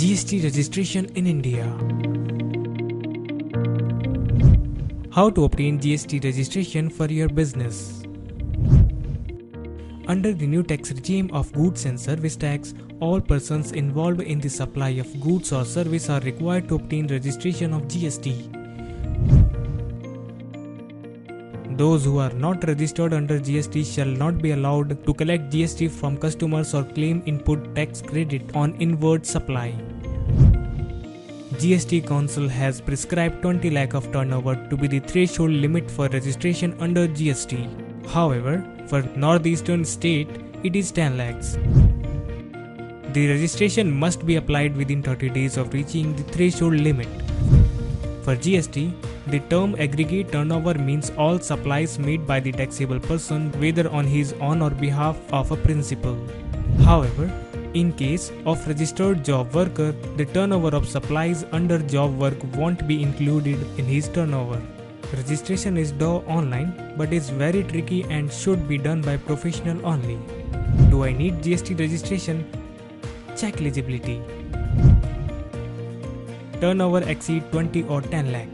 GST registration in India. How to obtain GST registration for your business. Under the new tax regime of goods and service tax, all persons involved in the supply of goods or service are required to obtain registration of GST. Those who are not registered under GST shall not be allowed to collect GST from customers or claim input tax credit on inward supply. GST Council has prescribed 20 lakh of turnover to be the threshold limit for registration under GST. However, for northeastern state, it is 10 lakhs. The registration must be applied within 30 days of reaching the threshold limit. For GST, the term aggregate turnover means all supplies made by the taxable person, whether on his own or behalf of a principal. However, in case of registered job worker, the turnover of supplies under job work won't be included in his turnover. Registration is done online but is very tricky and should be done by professional only. Do I need GST registration? Check eligibility. Turnover exceed 20 or 10 lakh.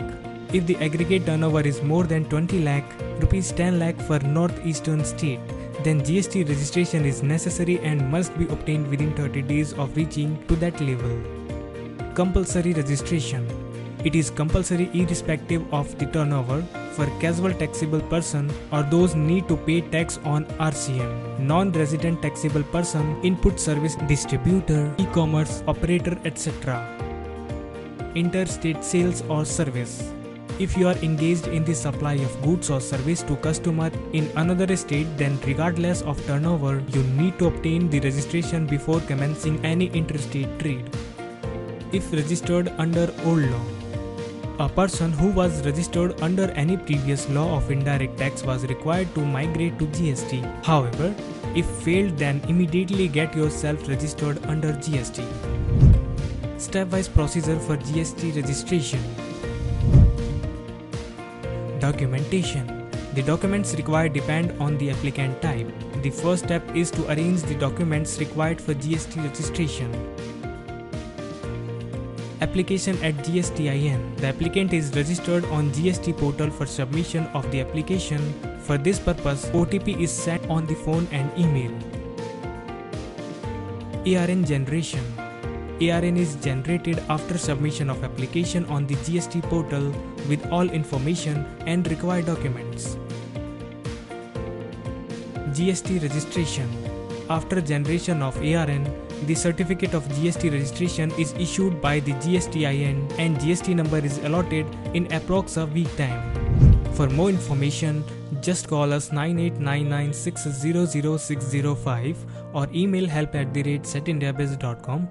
If the aggregate turnover is more than 20 lakh, rupees 10 lakh for northeastern state, then GST registration is necessary and must be obtained within 30 days of reaching to that level. Compulsory registration. It is compulsory irrespective of the turnover for casual taxable person or those need to pay tax on RCM, non-resident taxable person, input service distributor, e-commerce operator, etc. Interstate sales or service. If you are engaged in the supply of goods or service to customer in another state, then regardless of turnover, you need to obtain the registration before commencing any interstate trade. If registered under old law, a person who was registered under any previous law of indirect tax was required to migrate to GST. However, if failed, then immediately get yourself registered under GST. Step-wise procedure for GST registration. Documentation. The documents required depend on the applicant type. The first step is to arrange the documents required for GST registration. Application at GSTIN. The applicant is registered on GST portal for submission of the application. For this purpose, OTP is sent on the phone and email. ARN generation. ARN is generated after submission of application on the GST portal with all information and required documents. GST registration. After generation of ARN, the certificate of GST registration is issued by the GSTIN and GST number is allotted in approx a week time. For more information, just call us 9899600605 or email help@setindiabiz.com.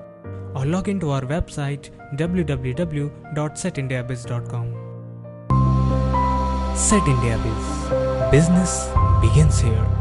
or log into our website www.setindiabiz.com. Set India Biz. Business begins here.